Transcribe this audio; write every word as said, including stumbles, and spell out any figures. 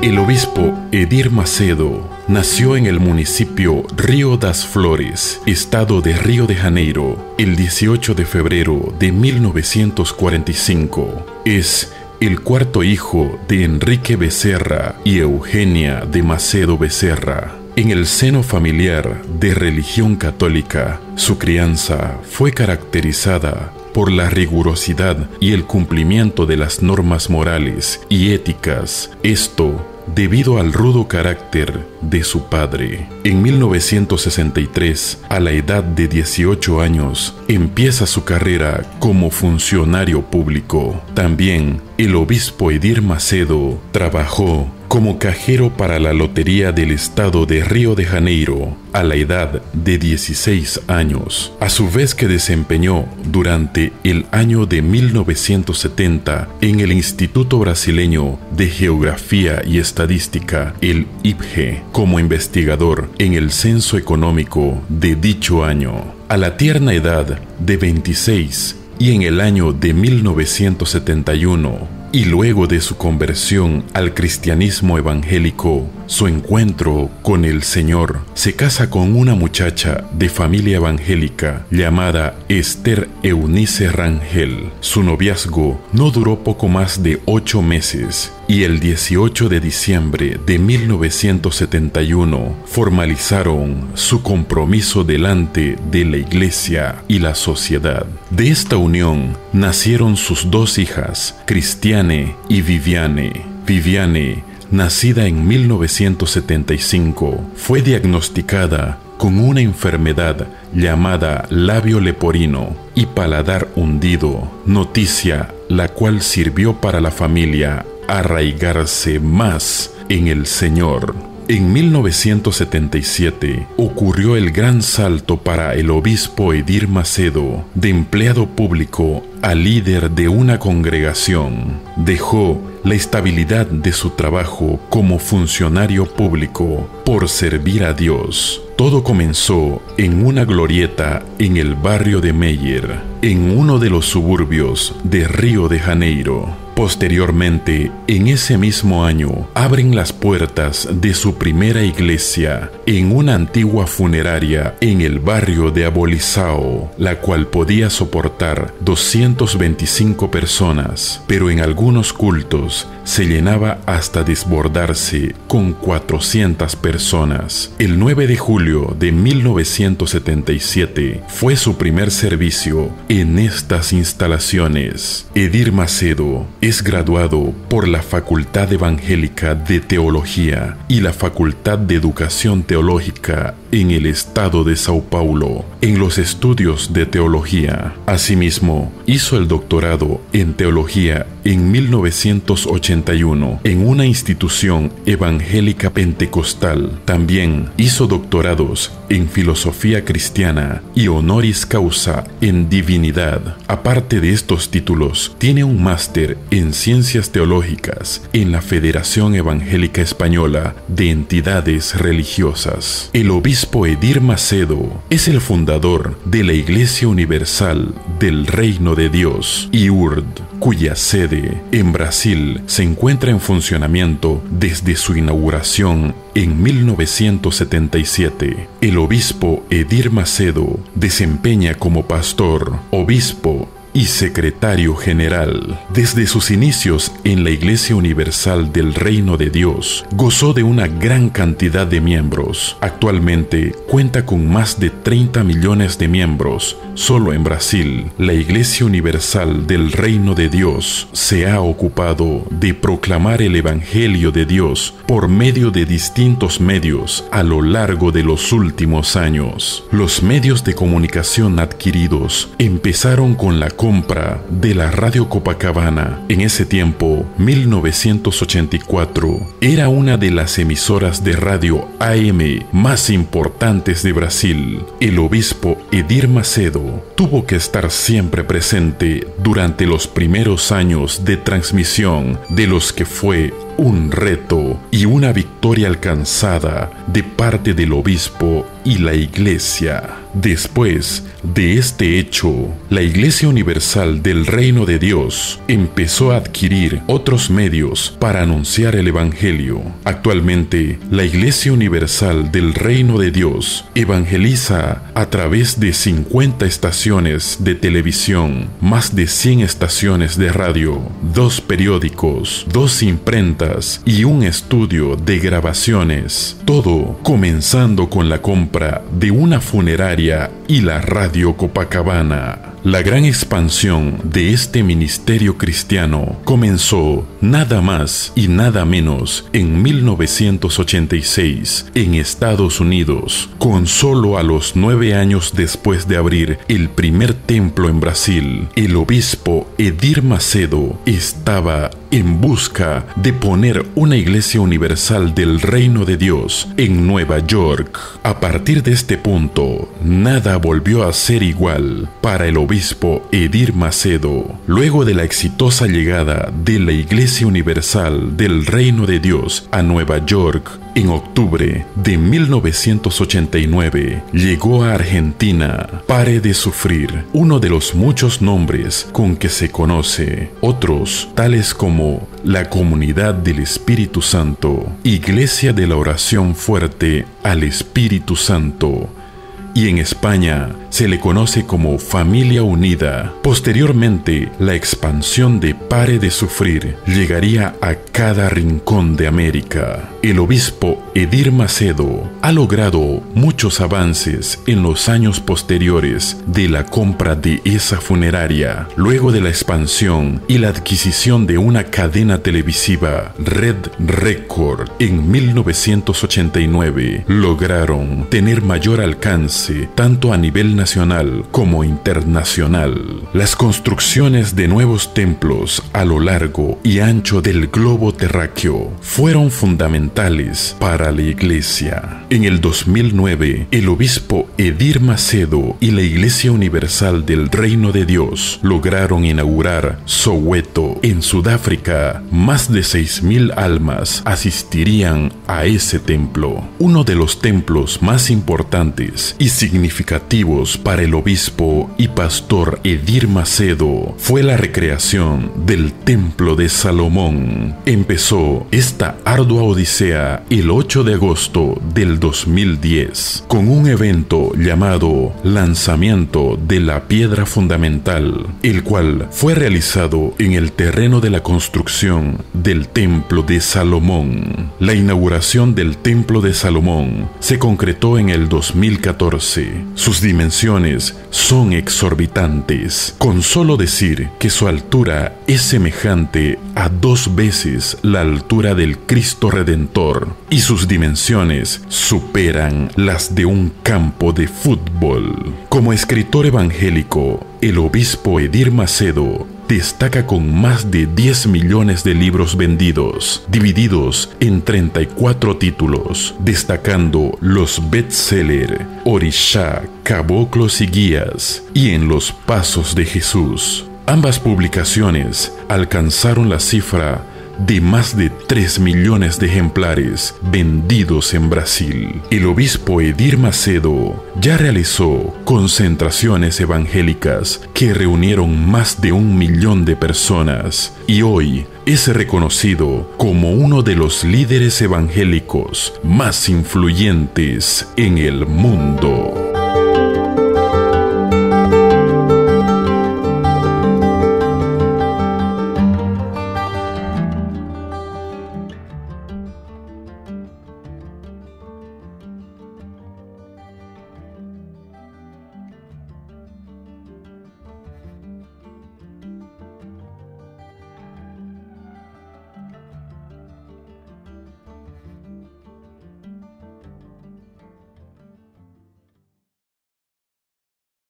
El obispo Edir Macedo nació en el municipio Río das Flores, estado de Río de Janeiro, el dieciocho de febrero de mil novecientos cuarenta y cinco. Es el cuarto hijo de Enrique Becerra y Eugenia de Macedo Becerra. En el seno familiar de religión católica, su crianza fue caracterizada por la rigurosidad y el cumplimiento de las normas morales y éticas, esto debido al rudo carácter de su padre. En mil novecientos sesenta y tres, a la edad de dieciocho años, empieza su carrera como funcionario público. También el obispo Edir Macedo trabajó como cajero para la Lotería del Estado de Río de Janeiro a la edad de dieciséis años, a su vez que desempeñó durante el año de mil novecientos setenta en el Instituto Brasileño de Geografía y Estadística, el I B G E, como investigador en el censo económico de dicho año. A la tierna edad de veintiséis y en el año de mil novecientos setenta y uno, y luego de su conversión al cristianismo evangélico, su encuentro con el Señor, se casa con una muchacha de familia evangélica llamada Esther Eunice Rangel. Su noviazgo no duró poco más de ocho meses y el dieciocho de diciembre de mil novecientos setenta y uno formalizaron su compromiso delante de la Iglesia y la sociedad. De esta unión nacieron sus dos hijas, Cristiane y Viviane. Viviane, nacida en mil novecientos setenta y cinco, fue diagnosticada con una enfermedad llamada labio leporino y paladar hundido, noticia la cual sirvió para la familia arraigarse más en el Señor. En mil novecientos setenta y siete ocurrió el gran salto para el obispo Edir Macedo, de empleado público a líder de una congregación. Dejó la estabilidad de su trabajo como funcionario público por servir a Dios. Todo comenzó en una glorieta en el barrio de Meyer, en uno de los suburbios de Río de Janeiro. Posteriormente, en ese mismo año, abren las puertas de su primera iglesia en una antigua funeraria en el barrio de Abolição, la cual podía soportar doscientas veinticinco personas, pero en algunos cultos se llenaba hasta desbordarse con cuatrocientas personas. El nueve de julio de mil novecientos setenta y siete fue su primer servicio en estas instalaciones. Edir Macedo es graduado por la Facultad Evangélica de Teología y la Facultad de Educación Teológica en el estado de São Paulo en los estudios de teología. Asimismo, hizo el doctorado en teología en mil novecientos ochenta y uno en una institución evangélica pentecostal. También hizo doctorados en filosofía cristiana y honoris causa en divinidad. Aparte de estos títulos, tiene un máster en ciencias teológicas en la Federación Evangélica Española de Entidades Religiosas. El obispo Edir Macedo es el fundador de la Iglesia Universal del Reino de Dios, I U R D, cuya sede en Brasil se encuentra en funcionamiento desde su inauguración en mil novecientos setenta y siete. El obispo Edir Macedo desempeña como pastor, obispo y secretario general. Desde sus inicios en la Iglesia Universal del Reino de Dios, gozó de una gran cantidad de miembros. Actualmente cuenta con más de treinta millones de miembros solo en Brasil. La Iglesia Universal del Reino de Dios se ha ocupado de proclamar el Evangelio de Dios por medio de distintos medios a lo largo de los últimos años. Los medios de comunicación adquiridos empezaron con la compra de la radio Copacabana. En ese tiempo, mil novecientos ochenta y cuatro, era una de las emisoras de radio A M más importantes de Brasil. El obispo Edir Macedo tuvo que estar siempre presente durante los primeros años de transmisión, de los que fue un reto y una victoria alcanzada de parte del obispo y la iglesia. Después de este hecho, la Iglesia Universal del Reino de Dios empezó a adquirir otros medios para anunciar el Evangelio. Actualmente, la Iglesia Universal del Reino de Dios evangeliza a través de cincuenta estaciones de televisión, más de cien estaciones de radio, dos periódicos, dos imprentas y un estudio de grabaciones. Todo comenzando con la compra de una funeraria y la radio Copacabana. La gran expansión de este ministerio cristiano comenzó nada más y nada menos en mil novecientos ochenta y seis en Estados Unidos, con solo a los nueve años después de abrir el primer templo en Brasil. El obispo Edir Macedo estaba en busca de poner una Iglesia Universal del Reino de Dios en Nueva York. A partir de este punto, nada volvió a ser igual para el obispo Edir Macedo. Luego de la exitosa llegada de la Iglesia Universal del Reino de Dios a Nueva York, en octubre de mil novecientos ochenta y nueve, llegó a Argentina Pare de Sufrir, uno de los muchos nombres con que se conoce. Otros, tales como la Comunidad del Espíritu Santo, Iglesia de la Oración Fuerte al Espíritu Santo, y en España se le conoce como Familia Unida. Posteriormente, la expansión de Pare de Sufrir llegaría a cada rincón de América. El obispo Edir Macedo ha logrado muchos avances en los años posteriores de la compra de esa funeraria, luego de la expansión y la adquisición de una cadena televisiva, Red Record, en mil novecientos ochenta y nueve. Lograron tener mayor alcance tanto a nivel nacional como internacional. Las construcciones de nuevos templos a lo largo y ancho del globo terráqueo fueron fundamentales para la Iglesia. En el dos mil nueve, el obispo Edir Macedo y la Iglesia Universal del Reino de Dios lograron inaugurar Soweto, en Sudáfrica. Más de seis mil almas asistirían a ese templo, uno de los templos más importantes y significativos para el obispo y pastor Edir Macedo. Fue la recreación del Templo de Salomón. Empezó esta ardua odisea el ocho de agosto del dos mil diez con un evento llamado Lanzamiento de la Piedra Fundamental, el cual fue realizado en el terreno de la construcción del Templo de Salomón. La inauguración del Templo de Salomón se concretó en el dos mil catorce. Sus dimensiones son exorbitantes. Con solo decir que su altura es semejante a dos veces la altura del Cristo Redentor, y sus dimensiones superan las de un campo de fútbol. Como escritor evangélico, el obispo Edir Macedo destaca con más de diez millones de libros vendidos, divididos en treinta y cuatro títulos, destacando los bestseller Orisha, Caboclos y Guías y En los Pasos de Jesús. Ambas publicaciones alcanzaron la cifra de más de tres millones de ejemplares vendidos en Brasil. El obispo Edir Macedo ya realizó concentraciones evangélicas que reunieron más de un millón de personas, y hoy es reconocido como uno de los líderes evangélicos más influyentes en el mundo.